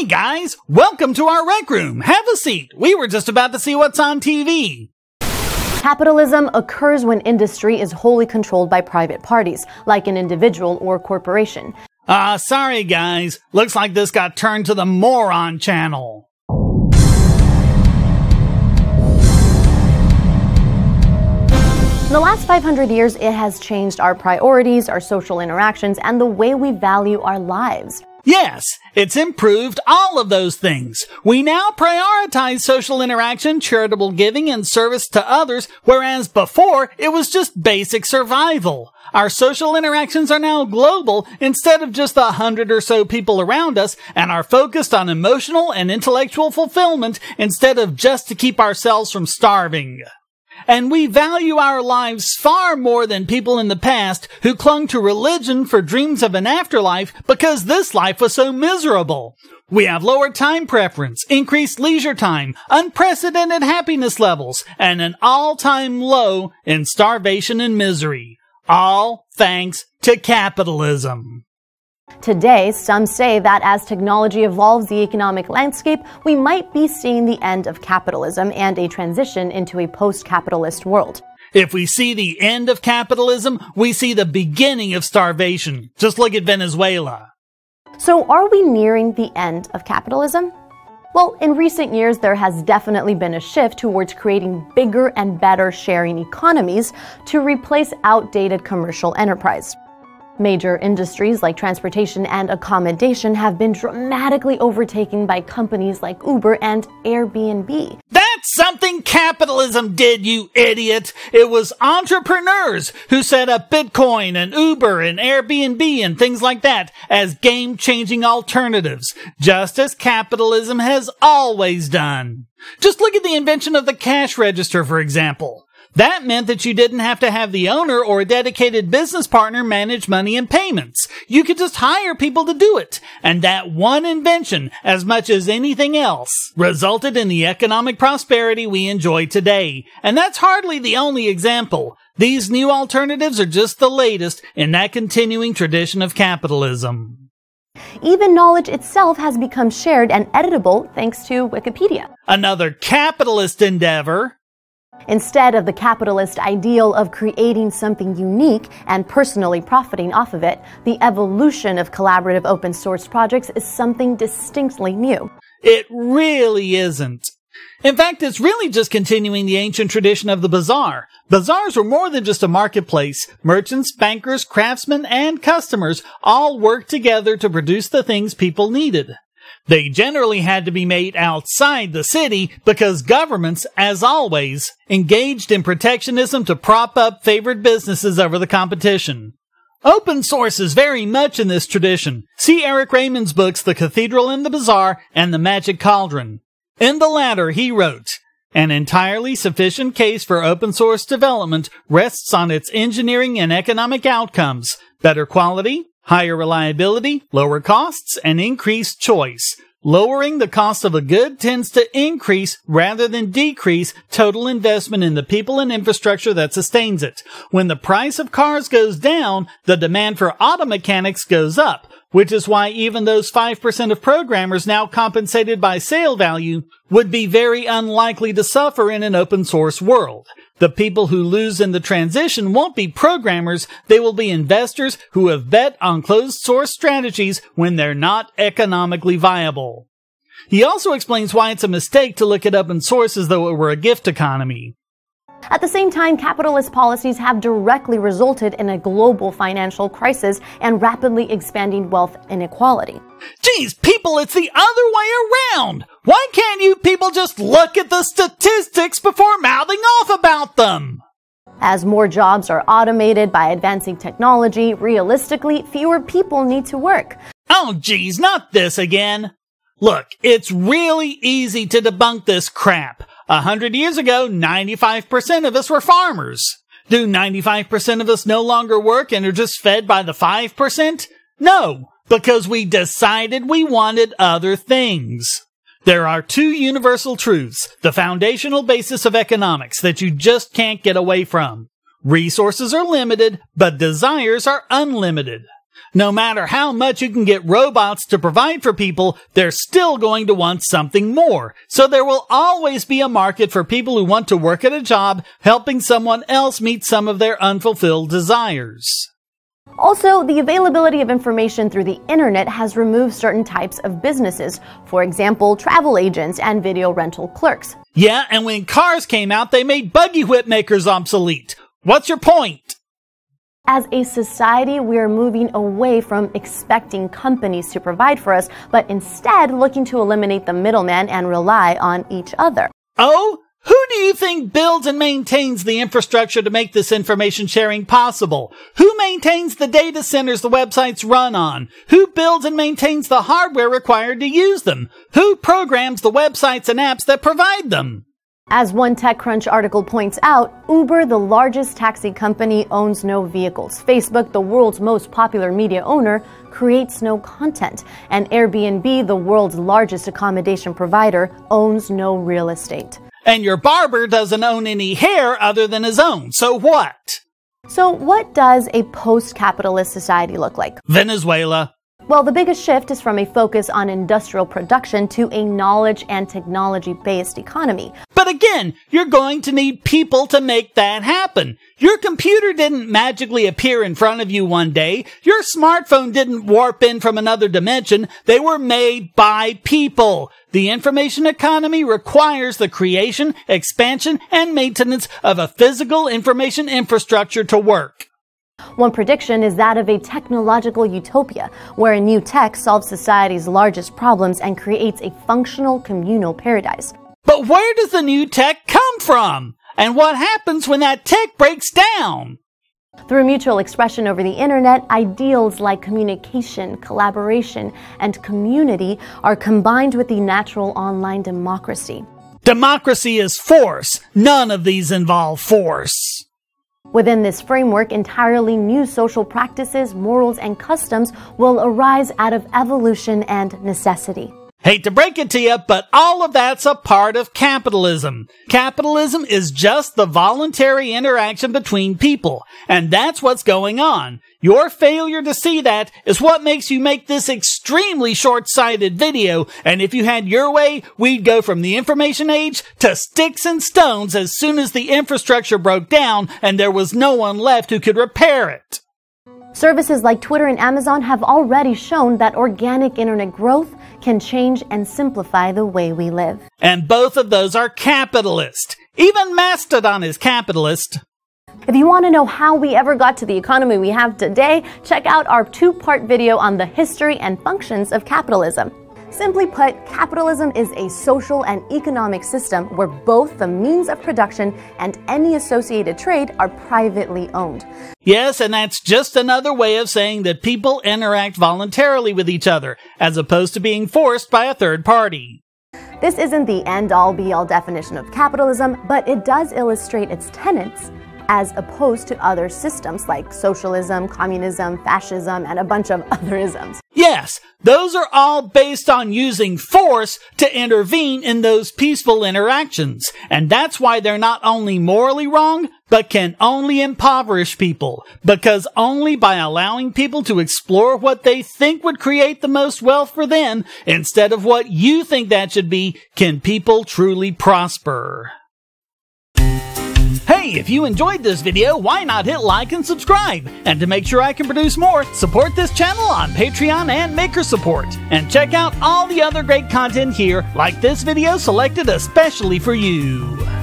Hey guys, welcome to our rec room. Have a seat. We were just about to see what's on TV. Capitalism occurs when industry is wholly controlled by private parties, like an individual or corporation. Sorry guys. Looks like this got turned to the moron channel. In the last 500 years, it has changed our priorities, our social interactions, and the way we value our lives. Yes, it's improved all of those things. We now prioritize social interaction, charitable giving, and service to others, whereas before, it was just basic survival. Our social interactions are now global instead of just 100 or so people around us, and are focused on emotional and intellectual fulfillment instead of just to keep ourselves from starving. And we value our lives far more than people in the past who clung to religion for dreams of an afterlife because this life was so miserable. We have lower time preference, increased leisure time, unprecedented happiness levels, and an all-time low in starvation and misery. All thanks to capitalism. Today, some say that as technology evolves the economic landscape, we might be seeing the end of capitalism and a transition into a post-capitalist world. If we see the end of capitalism, we see the beginning of starvation. Just look at Venezuela. So are we nearing the end of capitalism? Well, in recent years, there has definitely been a shift towards creating bigger and better sharing economies to replace outdated commercial enterprise. Major industries like transportation and accommodation have been dramatically overtaken by companies like Uber and Airbnb. That's something capitalism did, you idiot! It was entrepreneurs who set up Bitcoin and Uber and Airbnb and things like that as game-changing alternatives, just as capitalism has always done. Just look at the invention of the cash register, for example. That meant that you didn't have to have the owner or a dedicated business partner manage money and payments. You could just hire people to do it. And that one invention, as much as anything else, resulted in the economic prosperity we enjoy today. And that's hardly the only example. These new alternatives are just the latest in that continuing tradition of capitalism. Even knowledge itself has become shared and editable thanks to Wikipedia. Another capitalist endeavor. Instead of the capitalist ideal of creating something unique and personally profiting off of it, the evolution of collaborative open source projects is something distinctly new. It really isn't. In fact, it's really just continuing the ancient tradition of the bazaar. Bazaars were more than just a marketplace. Merchants, bankers, craftsmen, and customers all worked together to produce the things people needed. They generally had to be made outside the city because governments, as always, engaged in protectionism to prop up favored businesses over the competition. Open source is very much in this tradition. See Eric Raymond's books The Cathedral and the Bazaar and The Magic Cauldron. In the latter, he wrote, "An entirely sufficient case for open source development rests on its engineering and economic outcomes, better quality, higher reliability, lower costs, and increased choice. Lowering the cost of a good tends to increase rather than decrease total investment in the people and infrastructure that sustains it. When the price of cars goes down, the demand for auto mechanics goes up, which is why even those 5% of programmers now compensated by sale value would be very unlikely to suffer in an open source world. The people who lose in the transition won't be programmers, they will be investors who have bet on closed-source strategies when they're not economically viable." He also explains why it's a mistake to look at open source as though it were a gift economy. At the same time, capitalist policies have directly resulted in a global financial crisis and rapidly expanding wealth inequality. Geez, people, it's the other way around! Why can't you people just look at the statistics before mouthing off about them? As more jobs are automated by advancing technology, realistically, fewer people need to work. Oh, geez, not this again. Look, it's really easy to debunk this crap. 100 years ago, 95% of us were farmers. Do 95% of us no longer work and are just fed by the 5%? No, because we decided we wanted other things. There are two universal truths, the foundational basis of economics that you just can't get away from. Resources are limited, but desires are unlimited. No matter how much you can get robots to provide for people, they're still going to want something more. So there will always be a market for people who want to work at a job, helping someone else meet some of their unfulfilled desires. Also, the availability of information through the internet has removed certain types of businesses, for example, travel agents and video rental clerks. Yeah, and when cars came out, they made buggy whip makers obsolete. What's your point? As a society, we are moving away from expecting companies to provide for us, but instead looking to eliminate the middleman and rely on each other. Oh? Who do you think builds and maintains the infrastructure to make this information sharing possible? Who maintains the data centers the websites run on? Who builds and maintains the hardware required to use them? Who programs the websites and apps that provide them? As one TechCrunch article points out, Uber, the largest taxi company, owns no vehicles. Facebook, the world's most popular media owner, creates no content. And Airbnb, the world's largest accommodation provider, owns no real estate. And your barber doesn't own any hair other than his own, so what? So what does a post-capitalist society look like? Venezuela. Well, the biggest shift is from a focus on industrial production to a knowledge and technology-based economy. But again, you're going to need people to make that happen. Your computer didn't magically appear in front of you one day. Your smartphone didn't warp in from another dimension. They were made by people. The information economy requires the creation, expansion, and maintenance of a physical information infrastructure to work. One prediction is that of a technological utopia, where new tech solves society's largest problems and creates a functional communal paradise. But where does the new tech come from? And what happens when that tech breaks down? Through mutual expression over the internet, ideals like communication, collaboration, and community are combined with the natural online democracy. Democracy is force. None of these involve force. Within this framework, entirely new social practices, morals, and customs will arise out of evolution and necessity. Hate to break it to you, but all of that's a part of capitalism. Capitalism is just the voluntary interaction between people, and that's what's going on. Your failure to see that is what makes you make this extremely short-sighted video, and if you had your way, we'd go from the information age to sticks and stones as soon as the infrastructure broke down and there was no one left who could repair it. Services like Twitter and Amazon have already shown that organic internet growth can change and simplify the way we live. And both of those are capitalist. Even Mastodon is capitalist. If you want to know how we ever got to the economy we have today, check out our two-part video on the history and functions of capitalism. Simply put, capitalism is a social and economic system where both the means of production and any associated trade are privately owned. Yes, and that's just another way of saying that people interact voluntarily with each other, as opposed to being forced by a third party. This isn't the end-all be-all definition of capitalism, but it does illustrate its tenets, as opposed to other systems like socialism, communism, fascism, and a bunch of other isms. Yes, those are all based on using force to intervene in those peaceful interactions, and that's why they're not only morally wrong, but can only impoverish people, because only by allowing people to explore what they think would create the most wealth for them, instead of what you think that should be, can people truly prosper. Hey, if you enjoyed this video, why not hit like and subscribe? And to make sure I can produce more, support this channel on Patreon and Maker Support. And check out all the other great content here, like this video selected especially for you.